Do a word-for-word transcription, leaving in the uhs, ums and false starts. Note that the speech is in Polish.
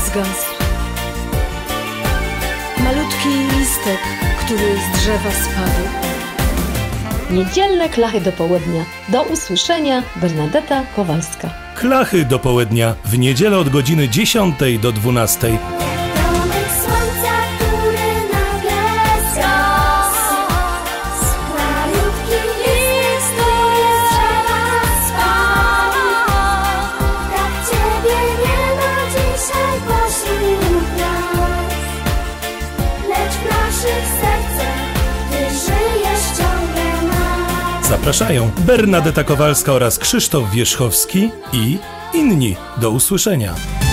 zgasł. Malutki listek, który z drzewa spadł. Niedzielne klachy do południa. Do usłyszenia, Bernadeta Kowalska. Klachy do południa w niedzielę od godziny dziesiątej do dwunastej. Zapraszają Bernadeta Kowalska oraz Krzysztof Wierzchowski i inni. Do usłyszenia.